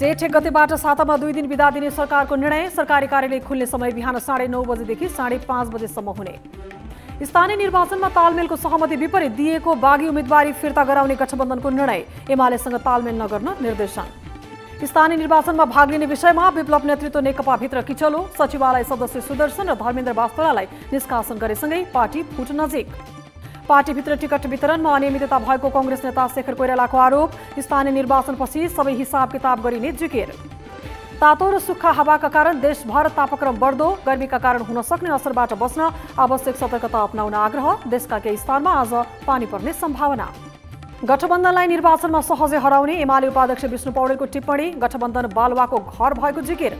जेठ गतेबाट सातामा 2 दिन बिदा दिने सरकारको निर्णय। सरकारी कार्यालय खुल्ने समय बिहान 9:30 बजेदेखि 5:30 बजेसम्म हुने। स्थानीय निर्वाचनमा तालमेलको सहमति विपरीत दिएको बागी उम्मेदवारी फिर्ता गराउने गठबन्धनको निर्णय। एमालेसँग तालमेल नगर्न निर्देशन। स्थानीय निर्वाचनमा भाग लिने विषयमा विप्लव नेतृत्व नेकपाभित्र किचलो। सचिवालय सदस्य सुदर्शन र धर्मेन्द्र बास्तालाई निष्कासन गरेसँगै पार्टी फुट नजिक। पार्टीभित्र टिकट वितरणमा अनियमितता भएको कांग्रेस नेता शेखर कोइरालाको आरोप। स्थानीय निर्वाचनपछि सबै हिसाब किताब गरिने जिकिर। तातो र सुक्खा हावाका कारण देशभर तापक्रम बढ्दो। गर्मीका कारण हुन सक्ने असरबाट बस्न आवश्यक सतर्कता अपनाउन आग्रह। देशका केही स्थानमा आज पानी पर्ने सम्भावना। गठबन्धनलाई निर्वाचनमा सहजै हराउने एमाले उपाध्यक्ष विष्णु पौडेलको टिप्पणी। गठबन्धन बालुवाको घर भएको जिकिर।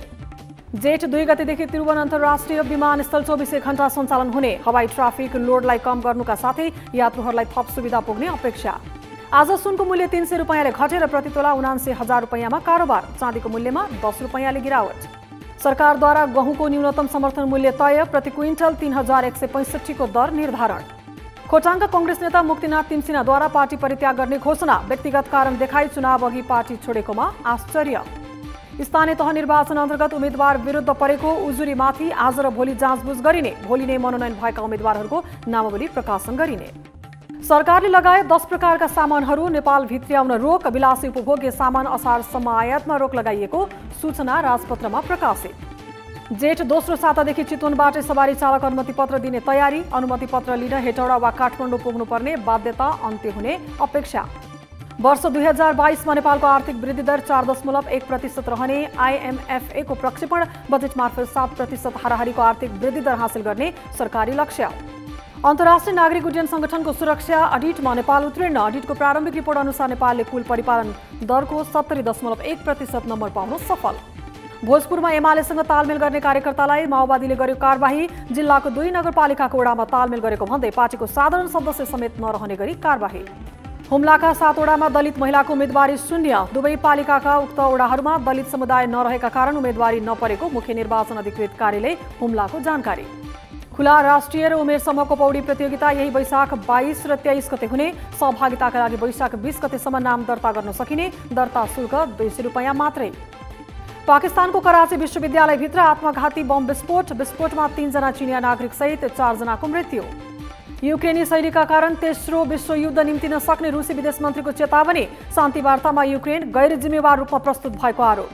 जेठ 2 गतेदेखि त्रिभुवन अन्तर्राष्ट्रिय विमानस्थल 24 घण्टा सञ्चालन हुने। हवाई ट्राफिक लोडलाई कम गर्नुका साथै यात्रुहरूलाई थप सुविधा पुग्ने अपेक्षा। आज सुनको मूल्य 300 रुपैयाँले घटेर प्रतितोला 79,000 रुपैयाँमा कारोबार। चाँदीको मूल्यमा 10 रुपैयाँले गिरावट। सरकारद्वारा गहुँको न्यूनतम समर्थन मूल्य तय। प्रति क्विन्टल 3,165 को दर निर्धारण। खोटाङका कांग्रेस नेता मुक्तिनाथ तिमसिनाद्वारा पार्टी परित्याग गर्ने घोषणा। व्यक्तिगत कारण देखाई चुनाव अघि पार्टी छोडेकोमा आश्चर्य। स्थानीय तह निर्वाचन अन्तर्गत उम्मेद्वार विरुद्ध परेको उजुरीमाथि आज र भोलि जाँचबुझ गरिने। भोलि नै मनोनयन भएका उम्मेद्वारहरूको नामावली प्रकाशन गरिने। सरकारले लगाए 10 प्रकारका सामानहरू नेपाल भित्र्याउन रोक। विलासी उपभोग्य सामान असारसम्म आयातमा रोक लगाइएको सूचना राजपत्रमा प्रकाशित। जेठ 2 सातादेखि चितवनबाटै सवारी चालक अनुमति पत्र दिने तयारी। अनुमति पत्र लिन हेटौडा वा काठमाडौँ पुग्नुपर्ने बाध्यता अन्त्य हुने अपेक्षा। वर्ष 2022मा नेपालको आर्थिक वृद्धि दर 4.1% रहने। IMF को प्रक्षेपण। बजेट मार्फत 7% हाराहारीको आर्थिक वृद्धि दर हासिल गर्ने सरकारी लक्ष्य। अन्तर्राष्ट्रिय नागरिक उड्डयन संगठनको सुरक्षा अडिटमा नेपाल उत्तीर्ण। अडिटको प्रारम्भिक रिपोर्ट अनुसार नेपालले कुल परिपालन दरको 70.1% नम्बर पाउन सफल। भोजपुरमा एमालेसँग तालमेल गर्ने कार्यकर्तालाई माओवादीले गर्यो कारबाही। जिल्लाको 2 नगरपालिकाको वडामा तालमेल गरेको भन्दै पार्टीको साधारण सदस्य समेत नरहने गरी कारबाही। हुम्लाका 7 वडामा दलित महिलाको उम्मेदवारी शून्य। दुवै पालिकाका उक्त वडाहरूमा दलित समुदाय नरहेका कारण उम्मेदवारी नपरेको मुख्य निर्वाचन अधिकृत कार्यालय हुम्लाको जानकारी। खुला राष्ट्रिय र उमेर समूहको पौडी प्रतियोगिता यही वैशाख 22 र 23 गते हुने। सहभागिताका लागि वैशाख 20 गतेसम्म नाम दर्ता गर्न सकिने। दर्ता शुल्क 200 रुपैयाँ मात्रै। पाकिस्तानको कराची विश्वविद्यालयभित्र आत्मघाती बम विस्फोट। विस्फोटमा 3 जना चिनिया नागरिकसहित 4 जनाको मृत्यु। युक्रेनी शैलीका कारण तेस्रो विश्वयुद्ध निम्ति नसक्ने रूसी विदेश मन्त्रीको चेतावनी। शान्ति वार्तामा युक्रेन गैर जिम्मेवार रूपमा प्रस्तुत भएको आरोप।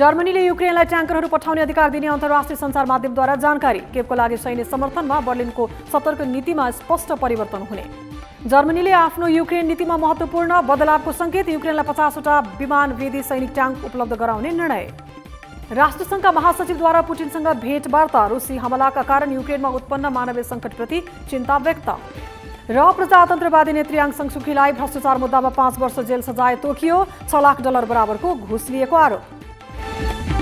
जर्मनीले युक्रेनलाई ट्याङ्करहरू पठाउने अधिकार दिने अन्तर्राष्ट्रिय सञ्चार माध्यमद्वारा जानकारी। केपको लागि सैन्य समर्थनमा बर्लिनको सतर्क नीतिमा स्पष्ट परिवर्तन हुने। जर्मनीले आफ्नो युक्रेन नीतिमा महत्त्वपूर्ण बदलावको सङ्केत। युक्रेनलाई 50 वटा विमान भेदी सैनिक ट्याङ्क उपलब्ध गराउने निर्णय। राष्ट्रसङ्घका महासचिवद्वारा पुटिनसँग भेटवार्ता। रुसी हमलाका कारण युक्रेनमा उत्पन्न मानवीय सङ्कटप्रति चिन्ता व्यक्त। र प्रजातन्त्रवादी नेत्री आङ सान सुकीलाई भ्रष्टाचार मुद्दामा 5 वर्ष जेल सजाय तोकियो। $6 लाख बराबरको घुस लिएको आरोप।